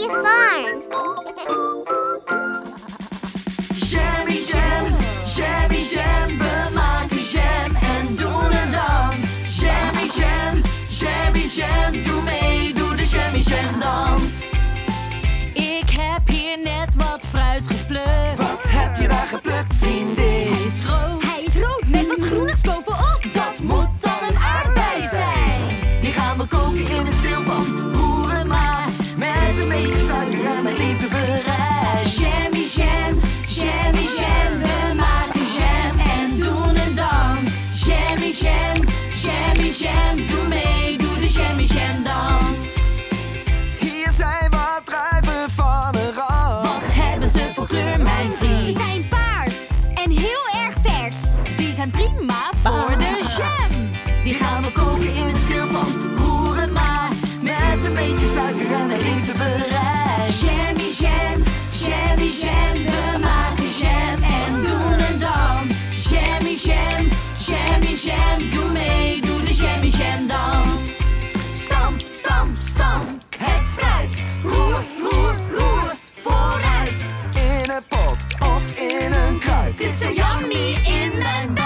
City Farm. Shabby Jam, Shabby Jam, we maken jam en doen een dans. Shabby Jam, Shabby Jam, doe mee, doe de Shabby Jam dans. Ik heb hier net wat fruit geplukt. Wat heb je daar geplukt, vriendin? Hij is rood met wat groenigs bovenop. Dat moet dan een aardbei zijn. Die gaan we koken in een stilpan. Roeren maar met een beetje suiker en met liefde bereid. Jammy jam, jammy jam, we maken jam en doen een dans. Jammy jam, jammy jam, doe mee, doe de jammy jam dans. Hier zijn wat druiven van een ras. Wat hebben ze voor kleur, mijn vriend? Ze zijn paars en heel erg vers. Die zijn prima voor de jam. Die gaan we koken in een stilpan, roeren maar met een beetje suiker en het liefde bereid. Jammy jam, jammy jam, we maken jam en doen een dans. Jammy jam, jammy jam, doe mee, doe de jammy jam dans. Stamp, stamp, stamp, het fruit, roer, roer, roer, vooruit. In een pot of in een kruid, het is zo yummy in mijn bek.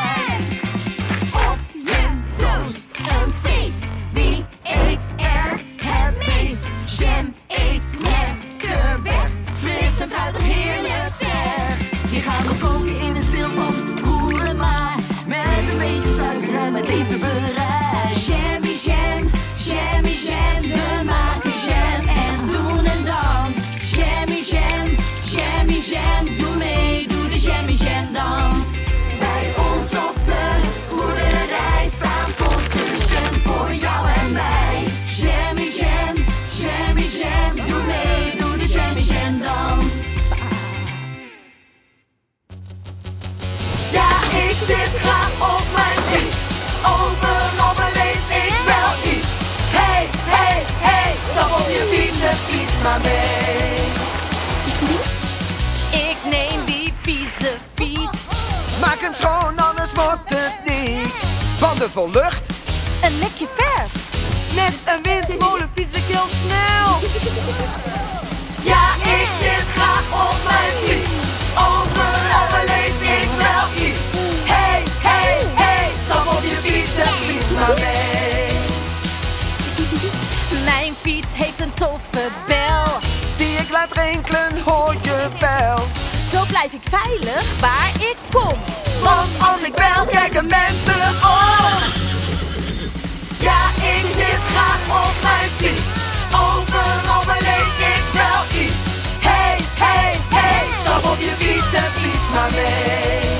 Op je toast, een feest, wie eet er het meest? Jam eet lekker weg, fris en fruitig heerlijk zeg. Je gaat nog koken in een stilpan, roeren maar met een beetje suiker en met liefde bereid. Jammy jam, jammy jam, we maken jam en doen een dans. Jammy jam, jammy jam, doe mee, doe de jammy jam dans. Bij ons op de boerderij staan potjes jam voor jou en mij. Jammy jam, jammy jam, doe mee, doe de jammy jam dans. Ja, ik zit graag op mijn fiets, overal beleef ik wel iets. Hey, hey, hey, stap op je fiets en fiets maar mee. Ik neem die vieze fiets. Maak hem schoon, anders wordt het niets. Banden vol lucht, een likje verf. Met een windmolen fiets ik heel snel. Ja, ik zit graag op mijn fiets, overal beleef ik wel iets. Hey, hey, hey, stap op je fiets en fiets maar mee. Mijn fiets heeft een toffe bel, die ik laat rinkelen, hoor je wel. Zo blijf ik veilig waar ik kom, want als ik bel kijken mensen om. Ja, ik zit graag op mijn fiets, overal beleef ik wel iets. Hey, hey, hey, stap op je fiets en fiets maar mee.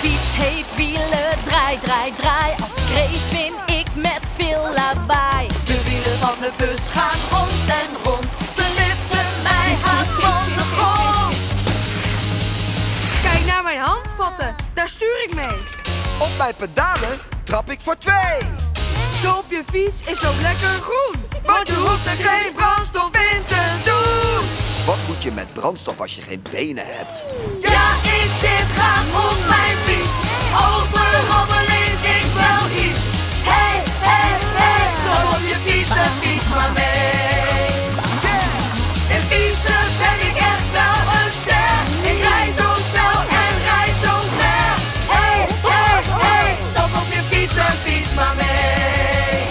Fiets heeft wielen, draai, draai, draai. Als ik race win ik met veel lawaai. De wielen van de bus gaan rond en rond. Ze liften mij haast van de grond. Kijk naar mijn handvatten, daar stuur ik mee. Op mijn pedalen trap ik voor twee. Zo op je fiets is ook lekker groen, want je hoeft er geen brandstof in te doen. Wat moet je met brandstof als je geen benen hebt? Ja, ik zit graag op mijn fiets, overal beleef ik wel iets. Hey, hey, hey, stap op je fiets en fiets maar mee. In fietsen ben ik echt wel een ster, ik rij zo snel en rij zo ver. Hey, hey, hey, stap op je fiets en fiets maar mee.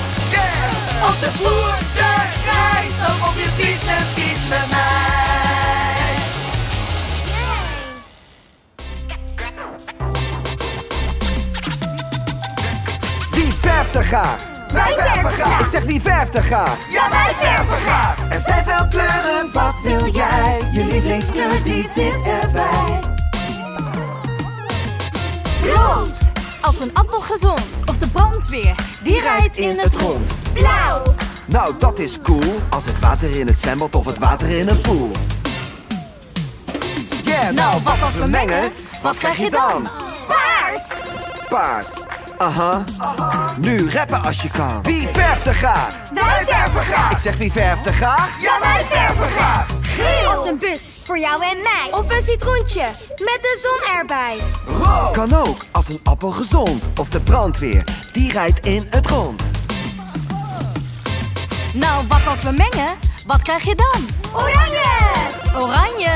Op de boerderij, stap op je fiets en fiets met mij. Graag. Wij verven graag. Ik zeg wie verft er graag. Ja, wij verven graag. Er zijn veel kleuren, wat wil jij? Je lievelingskleur die zit erbij. Rood, als een appel gezond. Of de brandweer, die rijdt in het rond. Blauw, nou dat is cool. Als het water in het zwembad of het water in een pool. Yeah, nou wat als we mengen? Wat krijg je dan? Paars. Paars. Aha, nu rappen als je kan. Wie verft er graag? Wij verven graag. Ik zeg wie verft er graag? Ja, wij verven graag. Geel, als een bus, voor jou en mij. Of een citroentje, met de zon erbij. Rood, kan ook, als een appel gezond. Of de brandweer, die rijdt in het rond. Nou, wat als we mengen? Wat krijg je dan? Oranje! Oranje!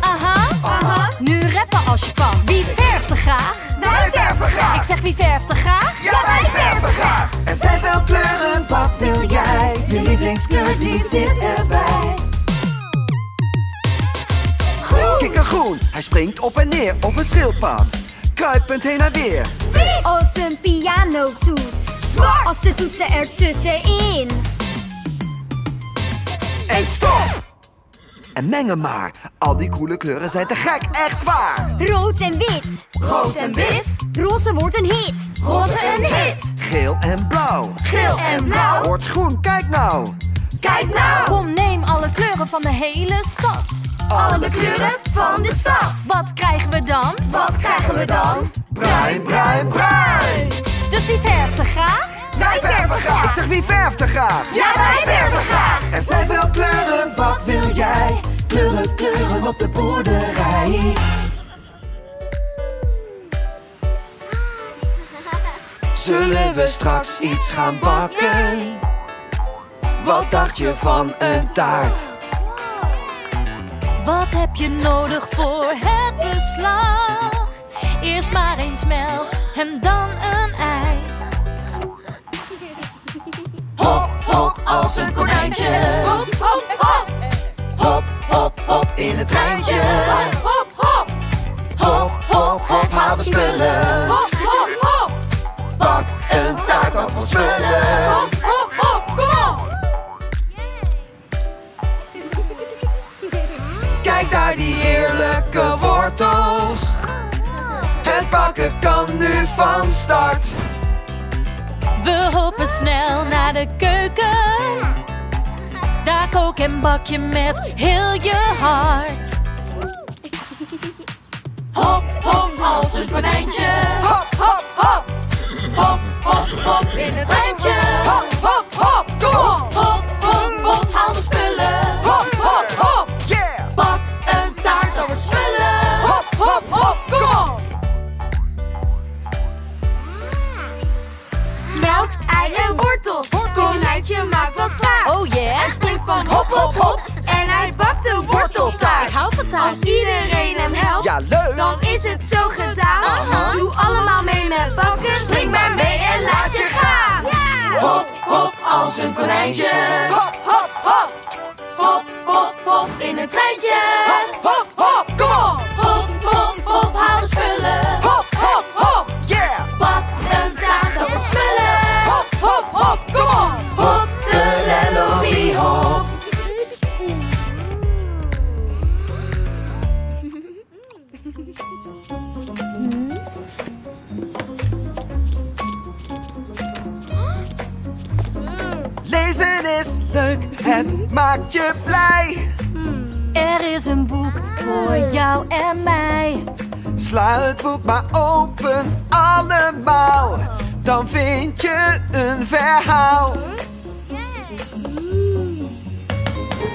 Aha! Aha! Nu rappen als je kan. Wie verft er graag? Wij verven graag! Ik zeg wie verft er graag? Ja, wij verven graag! Er zijn veel kleuren, wat wil jij? Je lievelingskleur die zit erbij. Groen! Kikkergroen, hij springt op en neer over schildpad. Kruipend heen en weer. Vies! Als een piano toets. Zwart! Als de toetsen ertussenin. En stop! En mengen maar, al die coole kleuren zijn te gek, echt waar! Rood en wit. Rood en wit. Roze wordt een hit. Roze een hit. Geel en blauw. Geel en blauw. Wordt groen, kijk nou. Kijk nou. Kom, neem alle kleuren van de hele stad. Alle kleuren van de stad. Wat krijgen we dan? Wat krijgen we dan? Bruin, bruin, bruin. Dus wie verft er graag? Wij verven graag. Ik zeg wie verft er graag? Ja, wij verven graag. Er zijn veel kleuren, wat wil jij? Kleuren, kleuren op de boerderij. Zullen we straks iets gaan bakken? Wat dacht je van een taart? Wat heb je nodig voor het beslag? Eerst maar eens melk en dan een ei. Hop, hop, als een konijntje. Hop, hop, hop. Hop, hop, hop, in het treintje. Hop, hop, hop. Hop, hop, hop, haal de spullen. Hop, hop, hop. Pak een taart af van spullen. Hop, hop, hop, kom op. Kijk daar die heerlijke wortels. Het bakken kan nu van start. We hopen snel naar de keuken. Daar kook en bak je met heel je hart. Hop, hop, als een konijntje. Hop, hop, hop. Hop, hop, hop, in het treintje. Hop, hop, hop, kom op. Hop, hop, hop, haal de spullen. Hop, hop, hop, yeah. Pak een taart, dat wordt smullen. Hop, hop, hop, kom op. Melk, ei en wortels. Konijntje maakt wat klaar. Oh yeah. Hij springt van hop, hop, hop. En hij bakt een worteltaart. Ik hou van taart. Als iedereen hem helpt, ja, leuk, dan is het zo gedaan. Doe allemaal mee met bakken. Spring maar mee en laat je gaan. Ja. Hop, hop, als een konijntje. Hop, hop, hop. Hop, hop, hop, in het treintje. Hop, hop, hop, kom op. Hop, hop, hop, haal de spullen. Hop, hop, hop, yeah. Pak een taart, dat wordt smullen. Hop, hop, kom op! Hop, de Lellobee hop! Lezen is leuk, het maakt je blij. Er is een boek voor jou en mij. Sla het boek maar open, allemaal. Dan vind je een verhaal.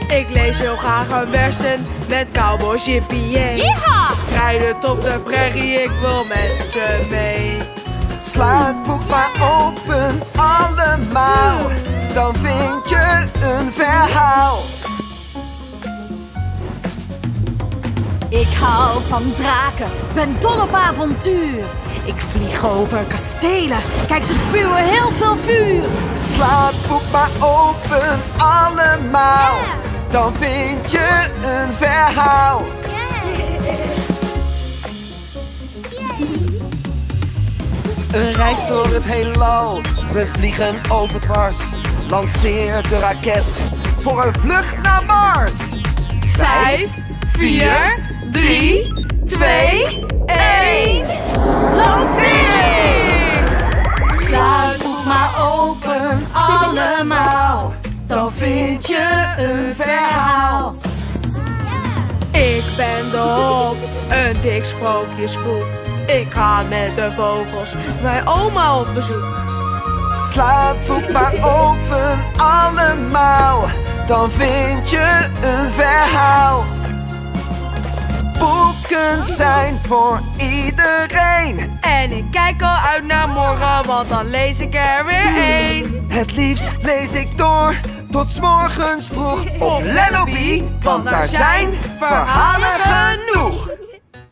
Ik lees heel graag een western met cowboys, jippie, yeeha! Rijdend op de prairie, ik wil met ze mee. Sla het boek maar open, allemaal. Dan vind je een verhaal. Ik hou van draken, ben dol op avontuur. Ik vlieg over kastelen, kijk ze spuwen heel veel vuur. Sla het boek maar open, allemaal. Yeah. Dan vind je een verhaal. Yeah. Yeah. Een reis door het heelal, we vliegen over dwars. Lanceer de raket voor een vlucht naar Mars. 5, 4, 3, 2, 1. Lancering! Sla het boek maar open, allemaal. Dan vind je een verhaal. Ik ben de hop, een dik sprookjesboek. Ik ga met de vogels, mijn oma op bezoek. Sla het boek maar open, allemaal. Dan vind je een verhaal. Boeken zijn voor iedereen. En ik kijk al uit naar morgen, want dan lees ik er weer één. Het liefst lees ik door tot 's morgens vroeg op Lellobee, want daar zijn verhalen genoeg.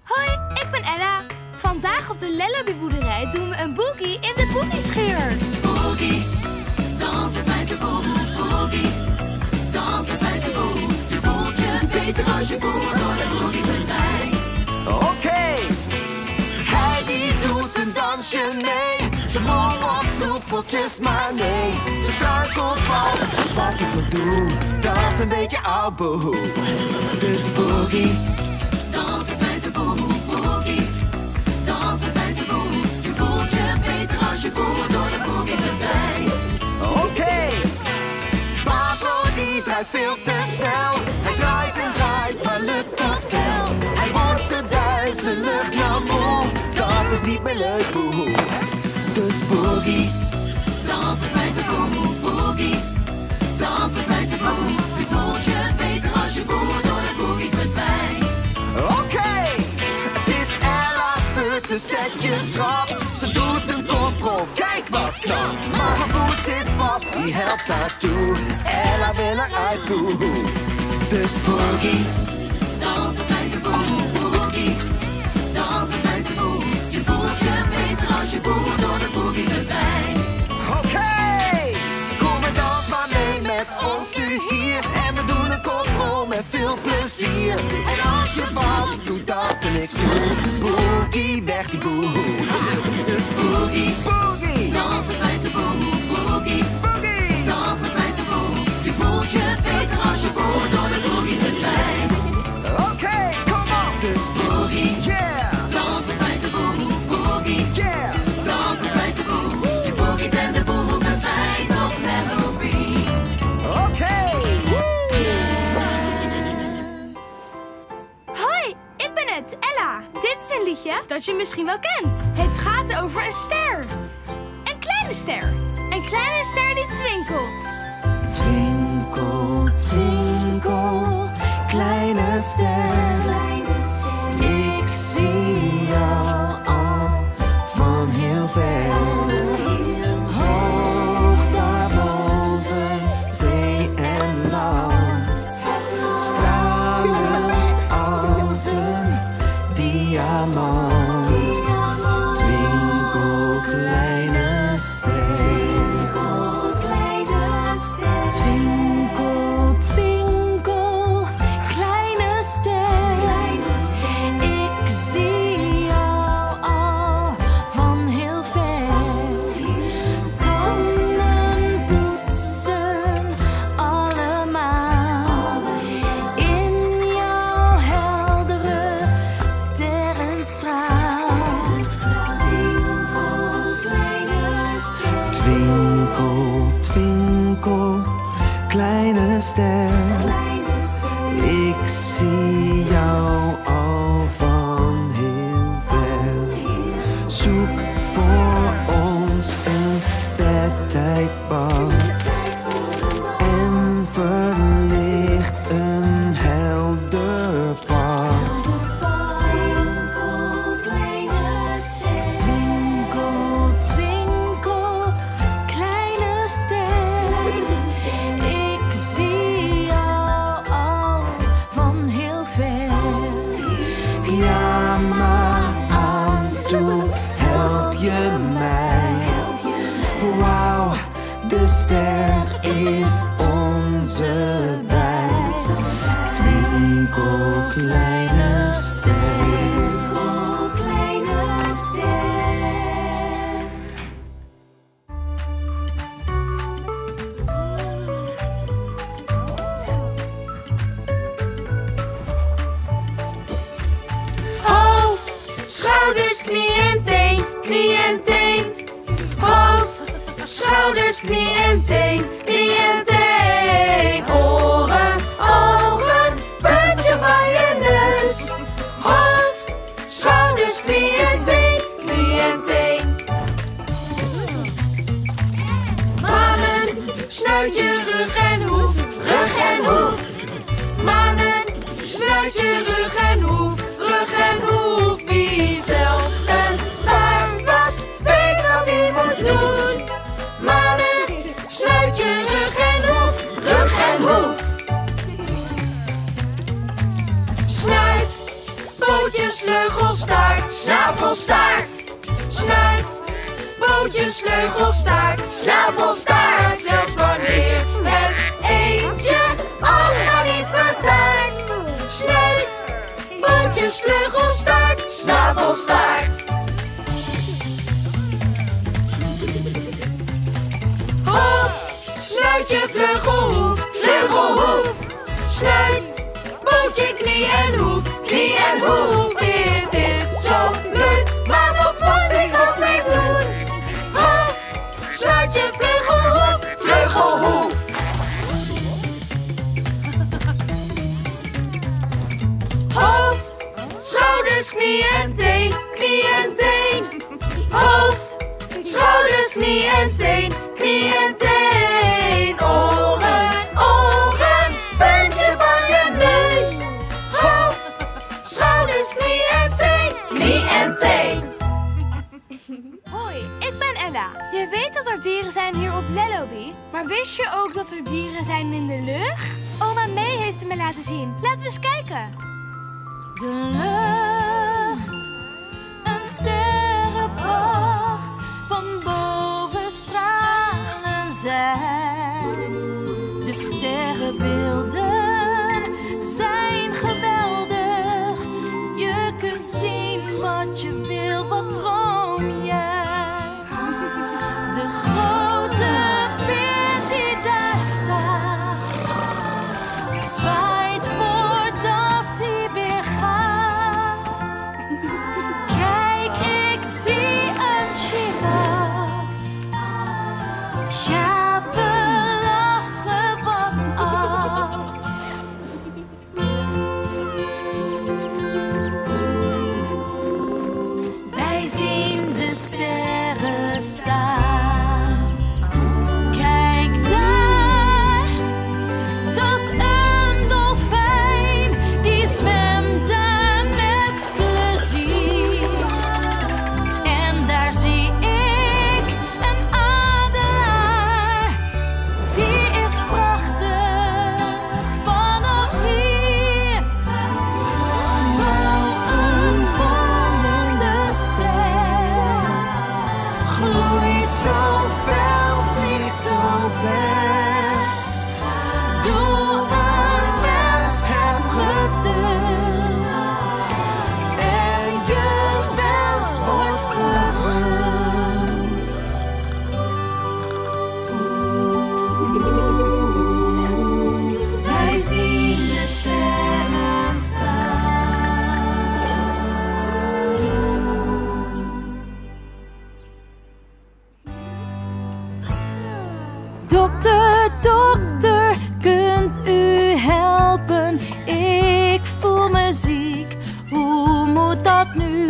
Hoi, ik ben Ella. Vandaag op de Lellobee boerderij doen we een boogie in de boogieschuur. Boogie, dan verdwijnt de boel. Boogie, dan verdwijnt de boel. Je voelt je beter als je boer door de boogie verdwijnt. Oké, hij die doet een dansje mee. Ze mol op soepeltjes, maar nee, ze struikelt van wat een gedoe. Dat is een beetje oud boel. Dus boogie, dan verdwijnt de boel. Boogie, dan verdwijnt de boel. Je voelt je beter als je boer door de boogie verdwijnt. Oké, Pablo die draait veel te snel. Hij draait en draait, maar lukt dat wel? Hij wordt te duizelig, nou moe. Dat is niet meer leuk boel. Dus boogie, dan verdwijnt de boel. Boogie, dan verdwijnt de boel. Je voelt je beter als je boer door de boogie verdwijnt. Oké, het is Ella's beurt, dus zet je schrap. Ze doet een koprol, kijk wat knap. Maar haar voet zit vast, die helpt haar toe. Ella wil eruit, boe. Dus boogie, dan verdwijnt de boel. Boogie, dan verdwijnt de boel. Je voelt je beter als je boer door de boogie verdwijnt. Oké, kom en dans maar mee met ons nu hier. En we doen een koprol met veel plezier. En als je valt, doet dat er niks toe. Boogie, weg die boel. Dus boogie, boogie, dan verdwijnt de boel. Boogie, boogie, dan verdwijnt de boel. Je voelt je beter als je boer door de boogie verdwijnt. Oké, kom op. Dus boogie, yeah. Dit is een liedje dat je misschien wel kent. Het gaat over een ster. Een kleine ster. Een kleine ster die twinkelt. Twinkel, twinkel, kleine ster. Ik zie jou al van heel ver. Hoog daarboven, zee en land. Stralend als een diamant, twinkel kleine ster, twinkel, twinkel kleine ster, ik zie jou al van heel ver, tanden poetsen allemaal, in jouw heldere ster. Twinkel, twinkel, kleine ster, ik zie jou al van heel ver. Zoek voor ons een bedtijdbad en verlicht een helder pad. De ster is onze wijk. Twinkel, kleine ster. Twinkel, kleine ster. Hoofd, schouders, knieën, teen, knieën, teen. Schouders, knie en teen, oren, ogen, puntje van je neus. Hoofd, schouders, knie en teen, manen, snuitje, rug en hoef, rug en hoef. Manen, snuitje, rug en hoef, rug en hoef. Wie zelf een paard was, weet wat hij moet doen. Manen, snuitje, rug en hoef. Bootjesvleugelstaart, snavelstaart, snuit. Bootjesvleugelstaart, snavelstaart. Zelfs wanneer het eentje als hij niet betaart, snuit. Bootjesvleugelstaart, snavelstaart. Hoofd, snuitje, vleugelhoef, vleugelhoef, snuit. Bootje, knie en hoef, knie en hoef. Het is zo leuk, maar wat moest ik ook mee doen? Hoofd, sluitje, vleugelhoef, vleugelhoef. Hoofd, schouders, knie en teen, knie en teen. Hoofd, schouders, knie en teen, knie en teen. Ogen, ogen, puntje van je neus. Hoofd, schouders, knie en teen, knie en teen. Hoi, ik ben Ella. Je weet dat er dieren zijn hier op Lellobee, maar wist je ook dat er dieren zijn in de lucht? Oma May heeft het me laten zien. Laten we eens kijken. De lucht, een sterrenpracht, van boven stralen zij. De sterrenbeelden zijn geweldig. Je kunt zien wat je wil, wat droom jij. De grote beer die daar staat, zwaait voordat hij weer gaat. Kijk, ik zie een giraf. Ja, we lachen wat af. Wij zien de sterren staan. Kijk daar, dat is een dolfijn, die zwemt daar met plezier. En daar zie ik een adelaar, die is prachtig vanaf hier. Wauw, een vallende ster, gloeit zo fel, vliegt zo ver. Doe een mens hem geduld, en je mens wordt vervuld. Wij zien de sterren staan. Dokter, dokter, kunt u helpen? Ik voel me ziek, hoe moet dat nu?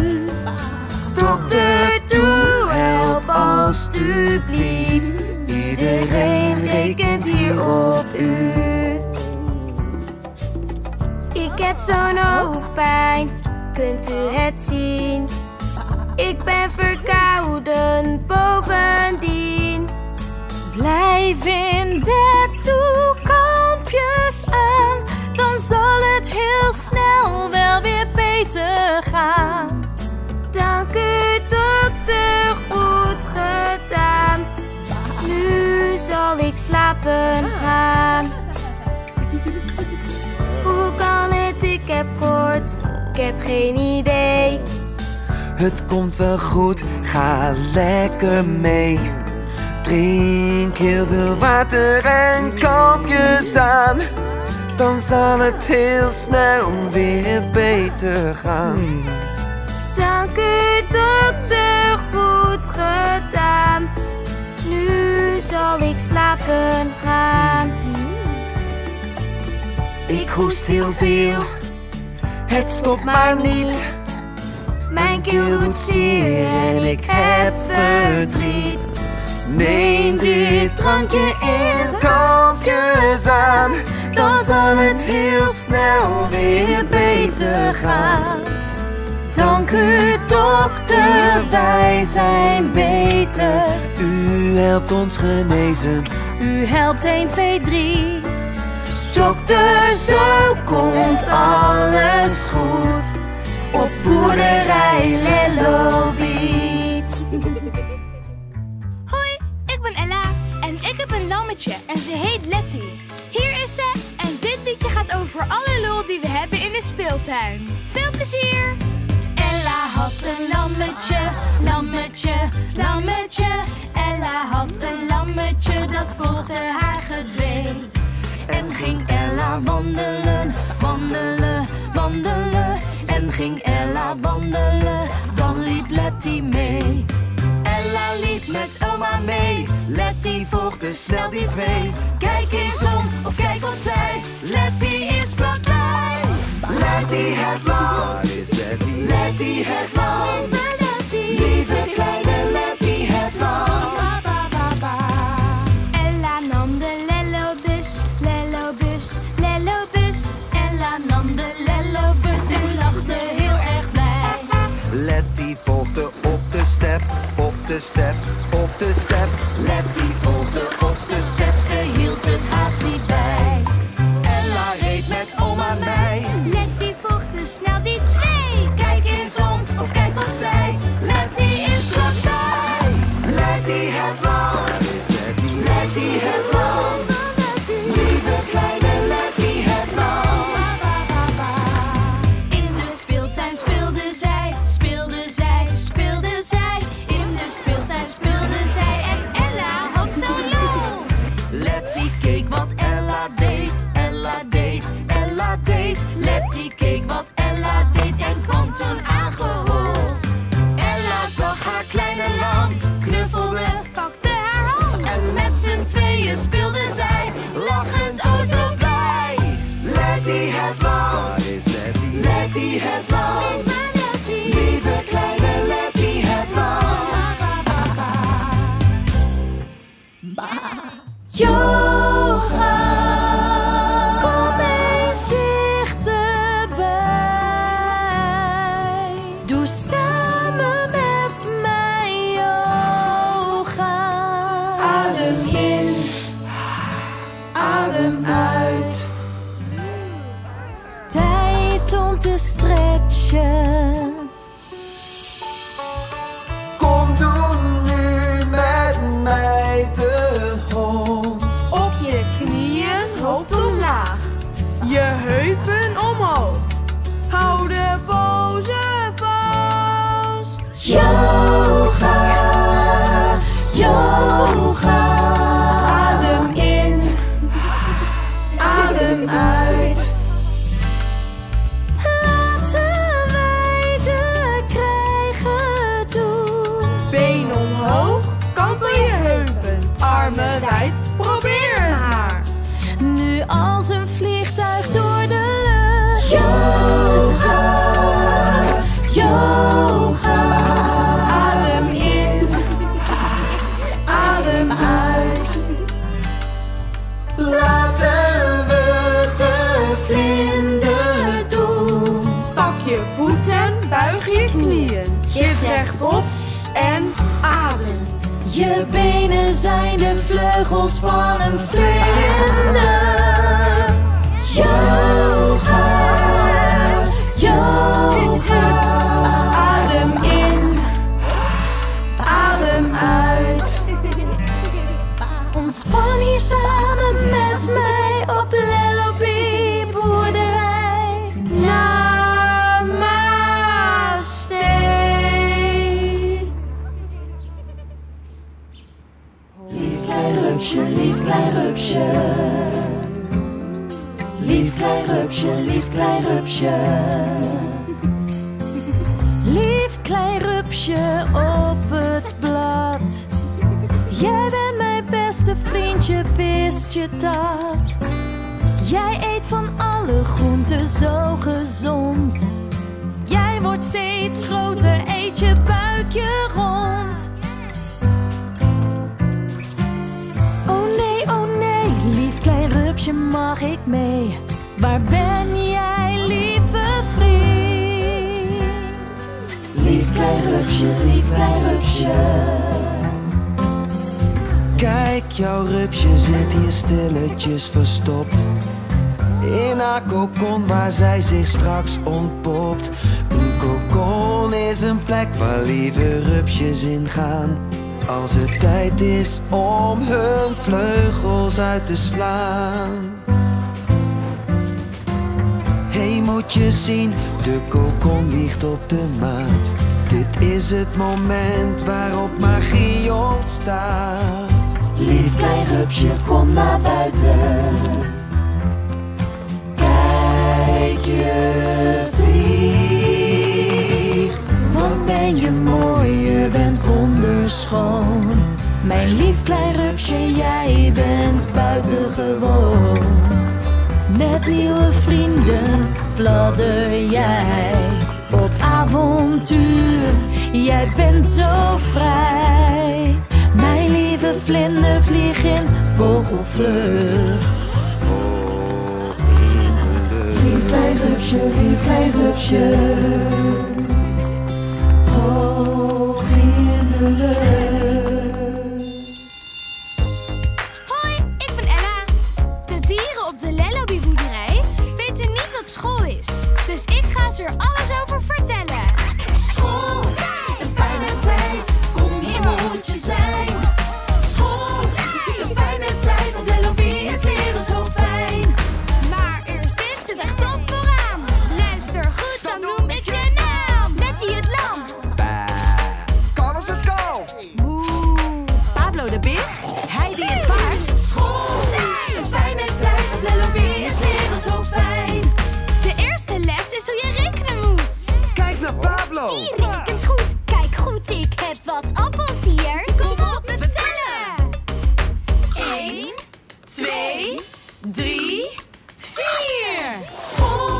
Dokter, doe help alstublieft. Iedereen rekent hier op u. Ik heb zo'n hoofdpijn, kunt u het zien? Ik ben verkouden bovendien. Blijf in bed, doe kalmpjes aan, dan zal het heel snel wel weer beter gaan. Dank u, dokter, goed gedaan. Nu zal ik slapen gaan. Hoe kan het? Ik heb koorts. Ik heb geen idee. Het komt wel goed, ga lekker mee. Drink heel veel water en kalmpjes aan, dan zal het heel snel weer beter gaan. Dank u, dokter, goed gedaan. Nu zal ik slapen gaan. Ik hoest heel veel, het stopt maar niet. Mijn keel wordt zeer en ik heb verdriet. Neem dit drankje in, kalmpjes aan, dan zal het heel snel weer beter gaan. Dank u, dokter, wij zijn beter. U helpt ons genezen. U helpt 1, 2, 3. Dokter, zo komt alles goed. op boerderij Lellobee. Hoi, ik ben Ella en ik heb een lammetje en ze heet Letty. Hier is ze en dit liedje gaat over alle lol die we hebben in de speeltuin. Veel plezier! Ella had een lammetje, lammetje, lammetje. Ella had een lammetje, dat volgde haar gedwee. En ging Ella wandelen, wandelen, wandelen. En ging Ella wandelen, dan liep Letty mee. Ella liep met oma mee, Letty volgde snel die twee. Kijk eens om, of kijk opzij, Letty is vlakbij. Letty het lam, Letty het lam. Lieve kleine Letty het lam. Op de step, op de step. Letty volgde op de step, ze hield het haast niet bij. Ella reed met oma mij. Letty volgde snel die twee. Kijk eens om, of kijk opzij. Letty is vlakbij. Letty het won. Letty het won. Lieve kleine Letty het won. In de speeltuin speelden zij, speelden zij, speelden zij. Speelden zij en Ella had zo'n lol. Letty keek wat Ella deed, Ella deed, Ella deed. Letty keek wat Ella deed en kwam toen aangehold. Ella zag haar kleine lam, knuffelde, pakte haar hand. En met z'n tweeën speelden zij, lachend oh zo blij. Letty het lam, Letty het lam. Lieve kleine Letty het lam. Yoga, kom eens dichterbij. Doe samen met mij yoga. Adem in, adem uit. Tijd om te stretchen. Kom doe nu met mij de hond. Op je knieën, hoofd omlaag. Je heupen omhoog. Hou de pose vast. Yoga, yoga. Adem in, adem uit. Armen wijd, probeer haar. Nu als een vliegtuig door de lucht. Yoga, yoga. Adem in, adem uit. Laten we de vlinder doen. Pak je voeten, buig je knieën. Zit rechtop en adem. Je benen zijn de vleugels van een vlinder. Yoga, yoga. Adem in, adem uit. Ontspan hier samen met mij op Lellobee boerderij. Lief klein rupsje, lief klein rupsje, lief klein rupsje. Lief klein rupsje op het blad. Jij bent mijn beste vriendje, wist je dat? Jij eet van alle groenten zo gezond. Jij wordt steeds groter, eet je buikje rond. Klein rupsje, mag ik mee? Waar ben jij, lieve vriend? Lief klein rupsje, lief klein rupsje. Kijk, jouw rupsje zit hier stilletjes verstopt. in haar kokon waar zij zich straks ontpopt. Een kokon is een plek waar lieve rupsjes in gaan, als het tijd is om hun vleugels uit te slaan. Hey, moet je zien, de kokon wiegt op de maat. Dit is het moment waarop magie ontstaat. Lief klein rupsje, kom naar buiten. Kijk, je vliegt. Wat ben je mooi, je bent wonderschoon. Mijn lief klein rupsje, jij bent buitengewoon. Met nieuwe vrienden fladder jij op avontuur, jij bent zo vrij. Mijn lieve vlinder, vlieg in vogelvlucht, hoog in de lucht. Lief klein rupsje, hoog in de lucht. Hoi, ik ben Ella. De dieren op de Lellobee boerderij weten niet wat school is, dus ik ga ze er alles over vertellen. School, een fijne tijd, kom hier moet je zijn. School, een fijne tijd, op Lellobee is leren zo fijn. Maar eerst dit, ze zegt op vooraan. Luister goed, dan noem ik je naam. Letty het lam. Bah, Carlos het kalf. Boe, Pablo de beer, Heidi het paard. School, een fijne tijd, op Lellobee is leren zo fijn. De eerste les is hoe je rekenen moet. Kijk naar Pablo. Die rekent goed. Kijk goed, ik heb wat appels hier. Kom op met tellen. 1, 2, 3, 4. School,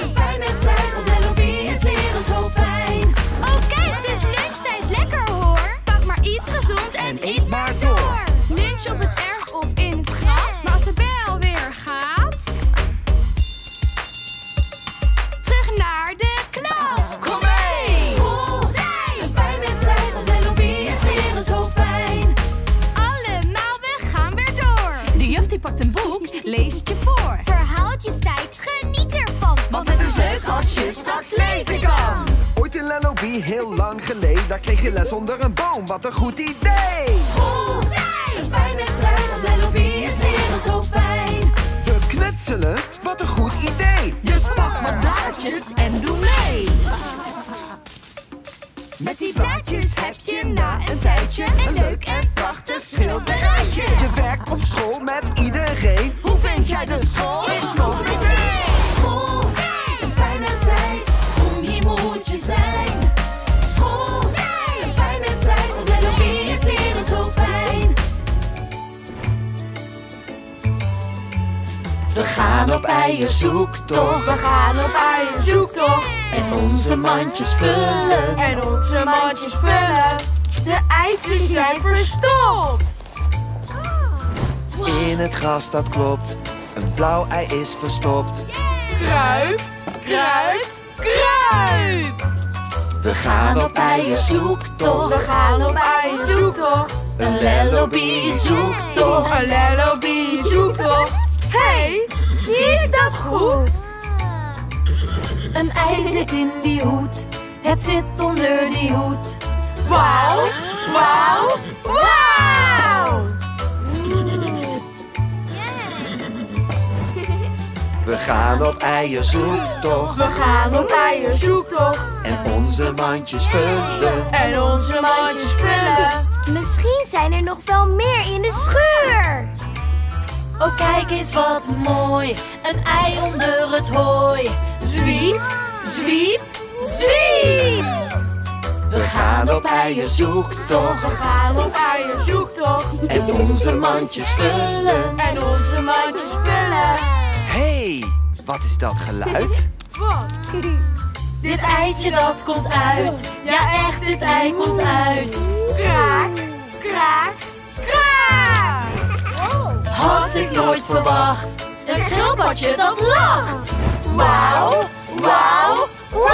een fijne tijd, op Lellobee is leren zo fijn. Oh kijk, het is lunchtijd, lekker hoor. Pak maar iets gezonds en eet maar door. Lunch op het erf of in het gras, maar als de bel weer gaat, terug naar de klas. Kom mee! School, een fijne tijd, op Lellobee is leren zo fijn. Allemaal, we gaan weer door. De juf die pakt een boek, leest je voor. Verhaaltjes tijd, geniet ervan. Want het is leuk als je straks lezen kan. Ooit in Lellobee, heel lang geleden, daar kreeg je les onder een boom, wat een goed idee. School, een fijne tijd, op Lellobee is leren zo fijn. We knutselen, wat een goed idee. Dus pak wat blaadjes en doe mee. Met die blaadjes heb je na een tijdje een leuk en prachtig schilderijtje. Je werkt op school met iedereen. Hoe vind jij de school? Ik kom meteen. School, een fijne tijd, kom hier moet je zijn. School, een fijne tijd, op Lellobee is leren zo fijn. We gaan op eierzoektocht, we gaan op eierzoektocht. En onze mandjes vullen, en onze mandjes vullen. De eitjes zijn verstopt. In het gras, dat klopt, een blauw ei is verstopt. Kruip, kruip, kruip. We gaan op eierzoektocht, we gaan op eierzoektocht. Een Lellobee zoektocht, een Lellobee zoektocht. Hey, zie ik dat goed? Een ei zit in die hoed, het zit onder die hoed. Wauw, wauw, wauw! We gaan op eierzoektocht, we gaan op eierzoektocht. En onze mandjes vullen, en onze mandjes vullen. Misschien zijn er nog wel meer in de schuur. Oh, kijk eens wat mooi, een ei onder het hooi. Zwiep, zwiep, zwiep. We gaan op eierzoektocht, we gaan op eierzoektocht. En onze mandjes vullen, en onze mandjes vullen. Hey, wat is dat geluid? Dit eitje dat komt uit, ja echt, dit ei komt uit. Kraak, kraak, kraak. Had ik nooit verwacht, een schildpadje dat lacht. Wauw, wauw, wauw.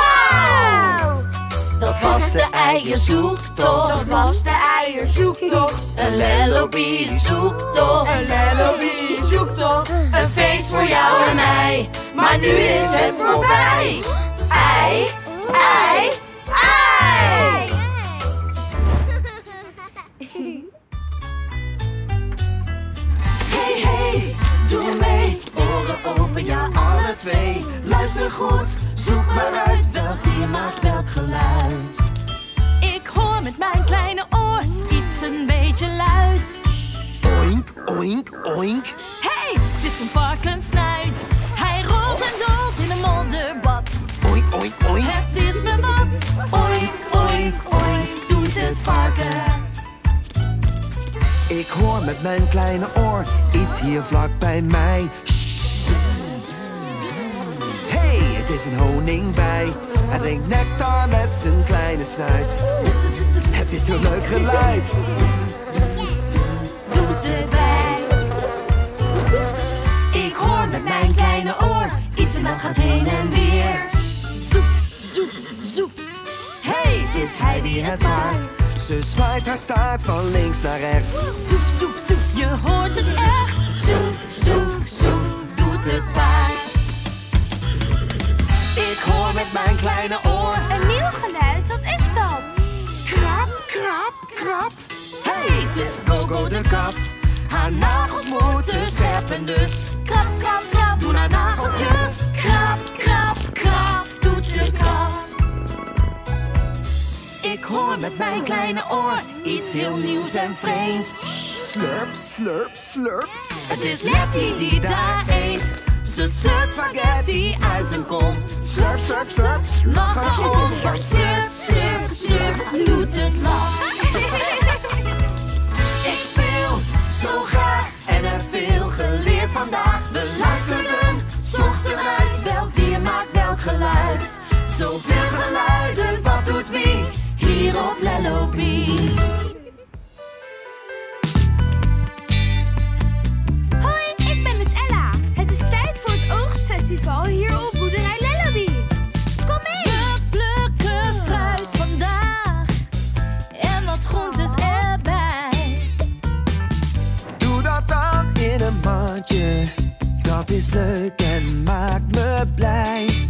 Dat was de eierzoektocht, dat was de eierzoektocht. Een Lellobee zoektocht, een Lellobee zoektocht. Een feest voor jou. bij mij, maar nu is het voorbij. Ei, ei, ei! Hey, hey, doe mee, oren open, ja alle twee. Luister goed, zoek maar uit, welk dier maakt welk geluid. Ik hoor met mijn kleine oor iets een beetje luid. Oink, oink, oink. Hey, het is een varkensnuit. Hij rolt en dolt in een modderbad. Oink, oink, oink. Het is me wat. Oink, oink, oink. Doet het varken. Ik hoor met mijn kleine oor iets hier vlak bij mij. Hey, het is een honingbij. Hij drinkt nectar met zijn kleine snuit. Het is zo'n leuk geluid. Doet erbij. Ik hoor met mijn kleine oor iets en dat gaat heen en weer. Zoep, zoep, zoep. Hey, het is hij die het maakt. Ze zwaait haar staart van links naar rechts. Zoep, zoep, zoep, je hoort het echt. Zoep, zoep, zoep, doet het paard. Ik hoor met mijn kleine oor een nieuw geluid, wat is dat? Krap, krap, krap. Hey, het is Coco de kat. Haar nagels moeten scherpen dus. Krap, krap, krap. Doe haar nageltjes. Krap, krap, krap. Doet de kat. Ik hoor met mijn kleine oor iets heel nieuws en vreemds. Slurp, slurp, slurp. Het is Letty die daar eet. Ze slurpt spaghetti uit een kom. Slurp, slurp, slurp. Lachen over. Slurp, slurp, slurp. Doet het lachen. Zo graag en heb veel geleerd vandaag. We luisterden, zochten uit, welk dier maakt welk geluid. Zoveel geluiden, wat doet wie? Hier op Lellobee. Hoi, ik ben het Ella. Het is tijd voor het oogstfestival hier op boerderij Lellobee. Kom mee! We plukken fruit vandaag en wat groentes erbij. In een mandje, dat is leuk en maakt me blij.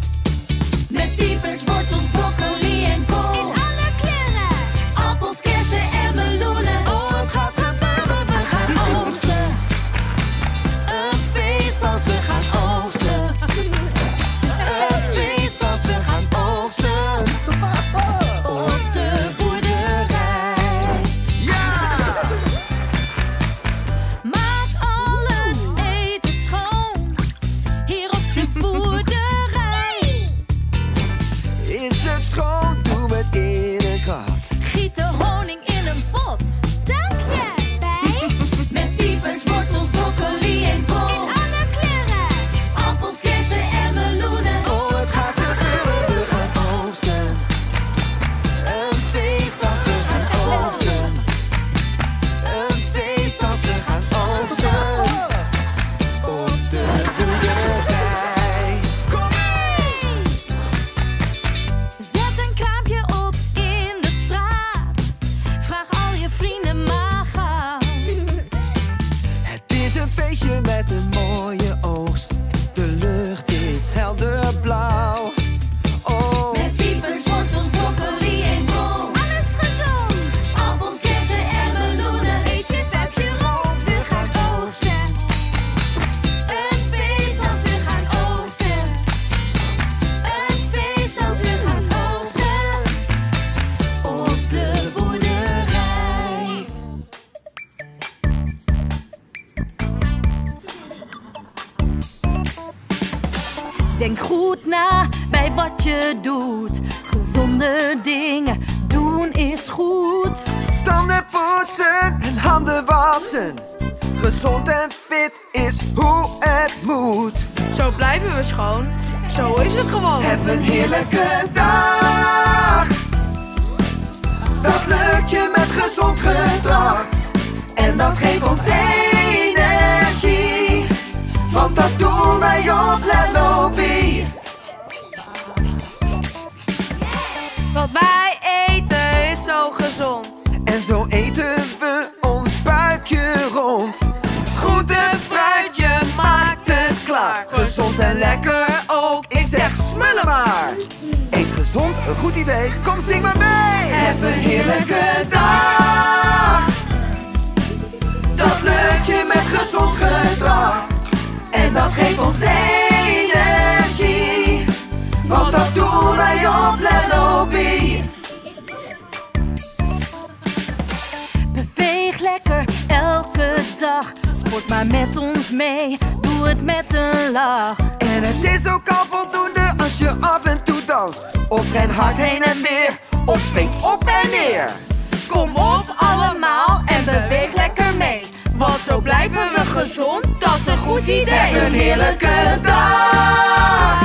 Met piepers, wortels, broccoli en kool. In alle kleuren. Appels, kersen en meloenen. Oh, het gaat gebeuren, we gaan oogsten. Een feest als we gaan oogsten. Een feest als we gaan oogsten. Op de boerderij. Ja! Giet de honing in een pot. Dank je, bij. Met piepers, wortels, broccoli en kool. In alle kleuren. Appels, kersen en meloenen. Oh, het gaat gebeuren, we gaan oogsten. Een feest als we gaan oogsten. Een feest als we gaan oogsten. Op de boerderij. Kom mee! Zet een kraampje op. Met een mooie oogst, de lucht is helder blauw. Oh. Met piepers, wortels, broccoli en kool. Alles gezond. Appels, kersen en meloenen. Eet je vuikje rond, we gaan oogsten. Een feest als we gaan oogsten. Een feest als we gaan oogsten. Op de boerderij. Denk goed na bij wat je doet. Gezonde dingen doen is goed. Tanden poetsen en handen wassen. Gezond en fit is hoe het moet. Zo blijven we schoon, zo is het gewoon. Heb een heerlijke dag. Dat lukt je met gezond gedrag. En dat geeft ons energie. Want dat doen wij op Lellobee. Wat wij eten is zo gezond. En zo eten we ons buikje rond. Groente en fruitje maakt het klaar. gezond en lekker ook. Ik zeg smullen maar. Eet gezond, een goed idee. Kom, zing maar mee. Heb een heerlijke dag. Dat lukt je met gezond gedrag. En dat geeft ons energie. Want dat doen wij op Lellobee. Beweeg lekker elke dag. Sport maar met ons mee. Doe het met een lach. En het is ook al voldoende als je af en toe danst. Of ren hard heen en weer. Of spring op en neer. Kom op allemaal en beweeg lekker mee. Want zo blijven we gezond. Dat is een goed idee. Heb een heerlijke dag.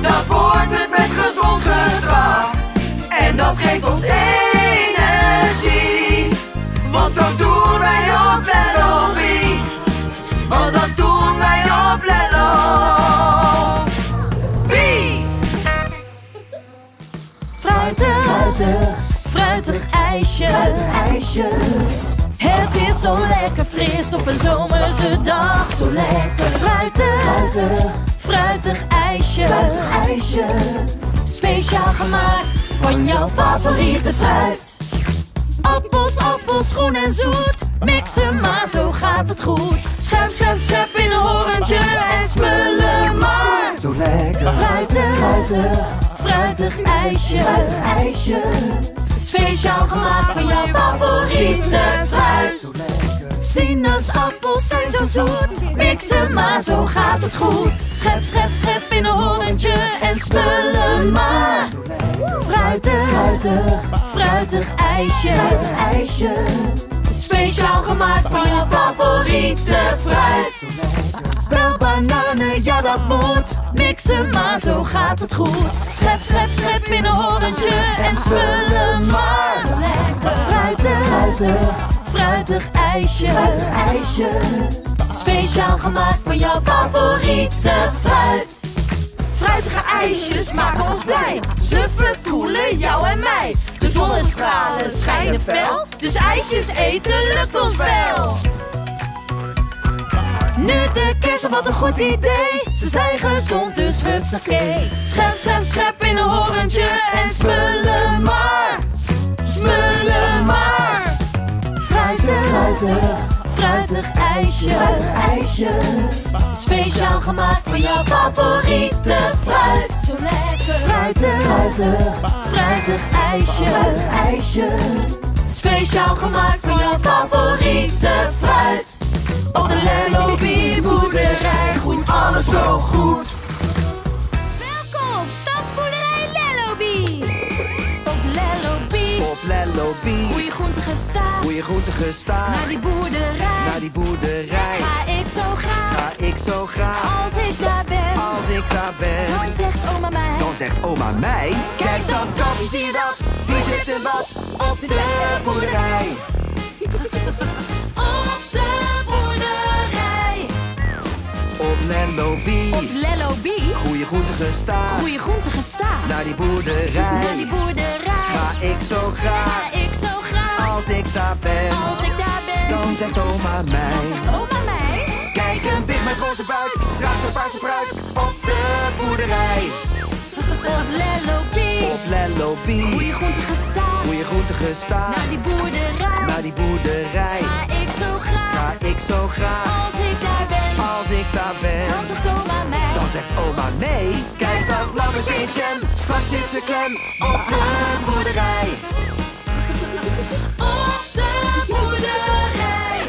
Dat wordt het met gezond gedrag. En dat geeft ons energie. Want zo doen wij op Lellobee. Want dat doen wij op Lellobee. Fruitig, fruitig, fruitig ijsje, fruitig ijsje. Het is zo lekker fris op een zomerse dag. Zo lekker fruitig, fruitig, fruitig ijsje, fruitig ijsje. Speciaal gemaakt van jouw favoriete fruit. Appels, appels, groen en zoet. Mix hem maar, zo gaat het goed. Schep, schep, schep in een horentje en smullen maar. Zo lekker. Fruitig, fruitig, fruitig ijsje, fruitig ijsje. Speciaal gemaakt van jouw favoriete fruit. Sinaasappels zijn zo zoet. Mix hem maar, zo gaat het goed. Schep, schep, schep in een horentje en smullen maar. Fruitig, fruitig, fruitig ijsje, fruitig ijsje. Speciaal gemaakt van jouw favoriete fruit. Wel bananen, ja dat moet. Mixen maar, zo gaat het goed. Schep, schep, schep in een horentje en smullen maar. Fruitig, fruitig, fruitig ijsje, fruitig ijsje. Speciaal gemaakt van jouw favoriete fruit. Fruitige ijsjes maken ons blij. Ze verkoelen jou en mij. De zonnestralen schijnen fel. Dus ijsjes eten lukt ons wel. Nu de kersen, wat een goed idee. Ze zijn gezond, dus hupsakee. Schep, schep, schep in een horentje en smullen maar. Smullen maar. Fruitig, fruitig. Fruitig ijsje, fruitig ijsje. Speciaal gemaakt van jouw favoriete fruit. Zo lekker. Fruitig, fruitig, fruitig ijsje, fruitig ijsje. Speciaal gemaakt van jouw favoriete fruit. Op de Lellobee boerderij groeit alles zo goed. Welkom, stadsboerderij Lellobee. Op Lellobee. Goeie groenten gestaag. Goeie groenten gestaag. Naar die boerderij. Naar die boerderij. Ga ik zo graag. Ga ik zo graag. Als ik daar ben. Als ik daar ben. Dan zegt oma mij. Dan zegt oma mij. Kijk dat kalfje, zie je dat? Die zit in bad. Op de boerderij. Op de boerderij. Op Lellobee. Op Lellobee. Goeie groenten gestaag. Goeie groenten gestaag. Naar die boerderij. Naar die boerderij. Ga ik zo graag, ga ik zo graag. Als ik daar ben, als ik daar ben. Dan zegt oma mij, dan zegt oma mij. Kijk een pig met roze buik, draagt een paarse pruik. Op de boerderij. Op Lellobee. Op Lellobee. Goeie groenten gestaan. Goeie groenten gestaan. Naar die boerderij. Naar die boerderij. Ga ik zo graag, ga ik zo graag. Als ik daar ben, als ik daar ben. Dan zegt oma mij. Dan zegt oma mee, kijk dat lammertje jam. Straks zit ze klem op de boerderij. Op de boerderij.